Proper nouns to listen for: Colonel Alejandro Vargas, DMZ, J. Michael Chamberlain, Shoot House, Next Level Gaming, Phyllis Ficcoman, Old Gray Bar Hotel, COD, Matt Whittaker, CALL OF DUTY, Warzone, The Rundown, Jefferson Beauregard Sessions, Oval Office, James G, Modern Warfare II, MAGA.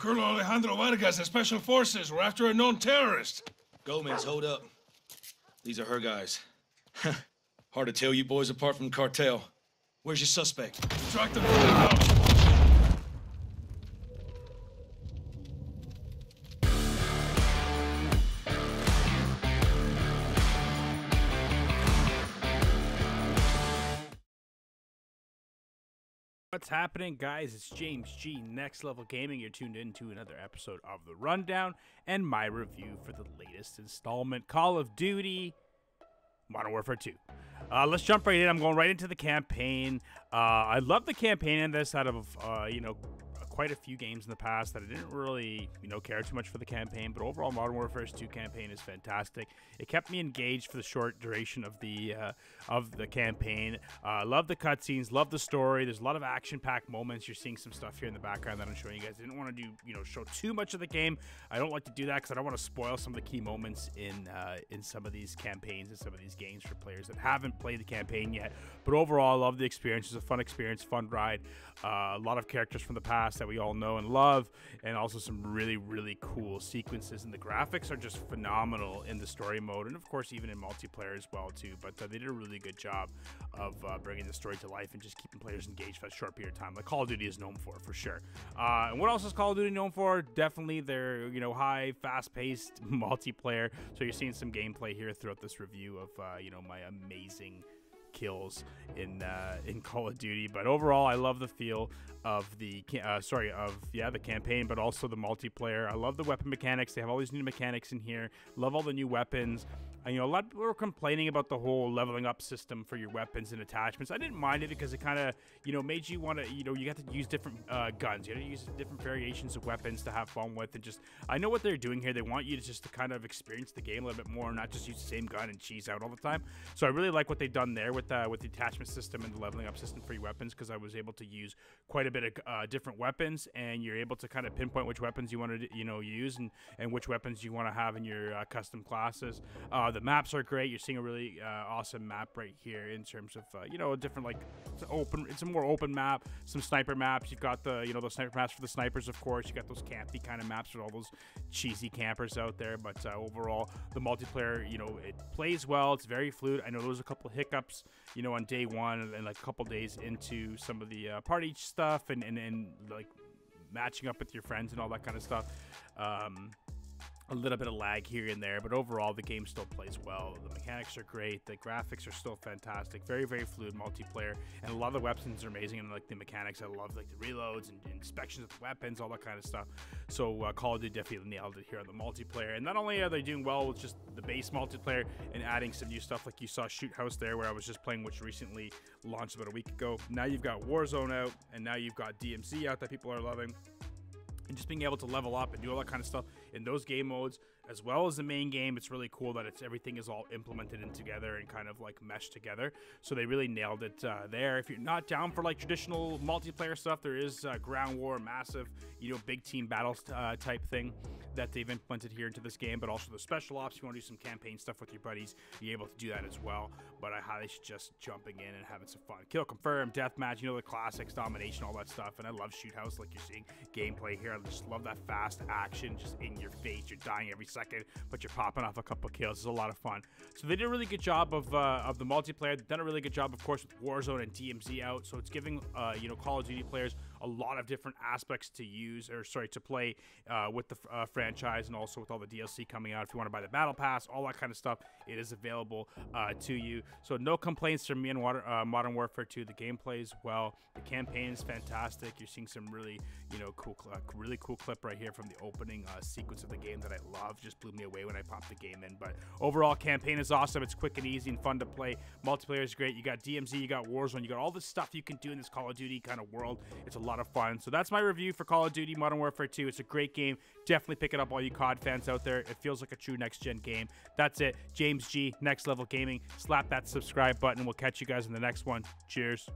Colonel Alejandro Vargas and Special Forces were after a known terrorist. Gomez, hold up. These are her guys. Hard to tell you boys apart from the cartel. Where's your suspect? Track them from the house. What's happening, guys? It's James G, Next Level Gaming. You're tuned in to another episode of The Rundown and my review for the latest installment, Call of Duty Modern Warfare 2. Let's jump right in. I'm going right into the campaign. I love the campaign in this out of, you know, quite a few games in the past that I didn't really, you know, care too much for the campaign, but overall Modern Warfare 2 campaign is fantastic. It kept me engaged for the short duration of the campaign. Love the cutscenes, love the story. There's a lot of action-packed moments. You're seeing some stuff here in the background that I'm showing you guys. I didn't want to do, you know, show too much of the game. I don't like to do that because I don't want to spoil some of the key moments in some of these campaigns and some of these games for players that haven't played the campaign yet. But overall, I love the experience. It's a fun experience, fun ride. A lot of characters from the past that we all know and love, and also some really cool sequences, and the graphics are just phenomenal in the story mode, and of course even in multiplayer as well too. But they did a really good job of bringing the story to life and just keeping players engaged for a short period of time, like Call of Duty is known for sure. And what else is Call of Duty known for? Definitely their, you know, high fast-paced multiplayer. So you're seeing some gameplay here throughout this review of you know, my amazing kills in Call of Duty. But overall, I love the feel of the the campaign, but also the multiplayer. I love the weapon mechanics. They have all these new mechanics in here. Love all the new weapons. You know, a lot of people were complaining about the whole leveling up system for your weapons and attachments. I didn't mind it because it kind of, you know, made you want to, you know, you got to use different guns. You had to use different variations of weapons to have fun with, and just, I know what they're doing here. They want you to just to kind of experience the game a little bit more and not just use the same gun and cheese out all the time. So I really like what they've done there with the attachment system and the leveling up system for your weapons, because I was able to use quite a bit of different weapons, and you're able to kind of pinpoint which weapons you want to, you know, use, and which weapons you want to have in your custom classes. The maps are great. You're seeing a really awesome map right here in terms of you know, a different, like, it's a more open map, some sniper maps. You've got the, you know, those sniper maps for the snipers, of course. You got those campy kind of maps with all those cheesy campers out there. But overall, the multiplayer, you know, it plays well. It's very fluid. I know there was a couple hiccups, you know, on day one and like a couple days into some of the party stuff and like matching up with your friends and all that kind of stuff. A little bit of lag here and there, but overall the game still plays well. The mechanics are great, the graphics are still fantastic, very fluid multiplayer, and a lot of the weapons are amazing, and like the mechanics, I love like the reloads and inspections of the weapons, all that kind of stuff. So Call of Duty definitely nailed it here on the multiplayer, and not only are they doing well with just the base multiplayer and adding some new stuff, like you saw Shoot House there where I was just playing, which recently launched about a week ago. Now you've got Warzone out, and now you've got DMZ out that people are loving. And just being able to level up and do all that kind of stuff in those game modes, as well as the main game, it's really cool that it's everything is all implemented in together and kind of like meshed together. So they really nailed it there. If you're not down for like traditional multiplayer stuff, there is ground war, massive, you know, big team battles type thing that they've implemented here into this game. But also the special ops, if you want to do some campaign stuff with your buddies, you're able to do that as well. But I highly suggest jumping in and having some fun. Kill confirm, deathmatch, you know, the classics, domination, all that stuff. And I love Shoot House, like you're seeing gameplay here. I just love that fast action, just in your face. You're dying every second, but you're popping off a couple kills. It's a lot of fun. So they did a really good job of the multiplayer. They've done a really good job, of course, with Warzone and DMZ out. So it's giving you know, Call of Duty players a lot of different aspects to use, or sorry, to play with the franchise, and also with all the DLC coming out. If you want to buy the Battle Pass, all that kind of stuff, it is available to you. So no complaints from me in Modern Warfare 2. The game plays well. The campaign is fantastic. You're seeing some really, you know, cool, really cool clip right here from the opening sequence of the game that I love. Just blew me away when I popped the game in. But overall, campaign is awesome. It's quick and easy and fun to play. Multiplayer is great. You got DMZ, you got Warzone, you got all the stuff you can do in this Call of Duty kind of world. It's a lot of fun. So that's my review for Call of Duty Modern Warfare 2. It's a great game. Definitely pick it up, all you COD fans out there. It feels like a true next-gen game. That's it. James G, Next Level Gaming. Slap that subscribe button. We'll catch you guys in the next one. Cheers.